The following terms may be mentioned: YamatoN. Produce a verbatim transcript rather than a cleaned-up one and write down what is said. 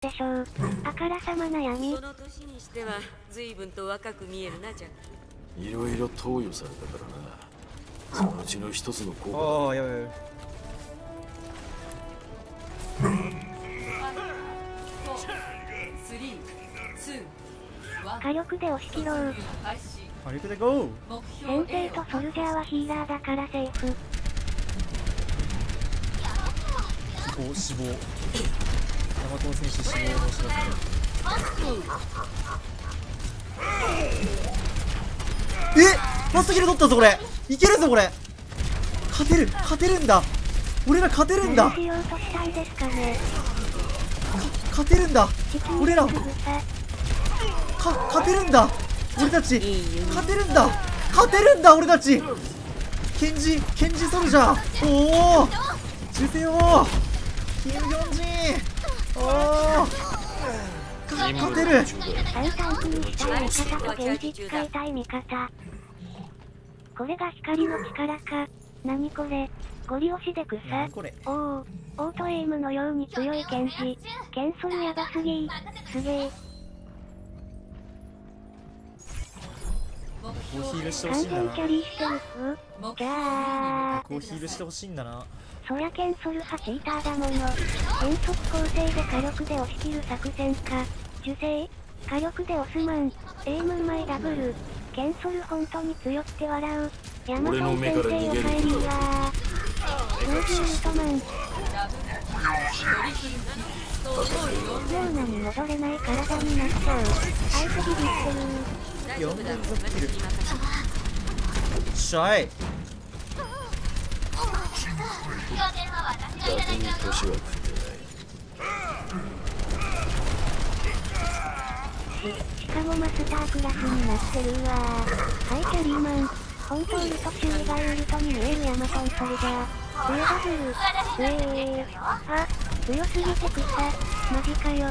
でしょう。あからさまな闇。その年にしては随分と若く見えるなじゃん。いろいろ投与されたからな。そのうちの一つの効果。ああやばいやばい。火力で押し切ろう。火力でゴー。先生とソルジャーはヒーラーだからセーフ。お死亡。ヤマト選手死亡の仕方。え、マストキル取ったぞこれ。いけるぞこれ。勝てる勝てるんだ。俺ら勝てるんだ。勝てるんだ。俺ら。か勝てるんだ俺たち。勝てるんだ勝てるんだ俺たち。ケンジケンジソルジャー。おお銃声をキム・ギョンジン。おお勝てる。これが光の力か。何これゴリ押しで草。おおオートエイムのように強いケンジ。ケンソルやばすぎすげえ。ここヒールしてほしいんだな。ここヒールしてほしいんだな。そりゃケンソル派チーターだもの。変則構成で火力で押し切る作戦か。受精火力で押すマン。エイムうまいダブル。ケンソル本当に強くて笑う。ヤマト先生おかえりだ。ロージウルトマン。妙なに戻れない体になっちゃう。あいつビビってる。しゃいしかもマスタークラスになってるわ。はいキャリーマン。本当に途中がウルトに見えるヤマトンソルジャー。強すぎてくさ。マジかよ。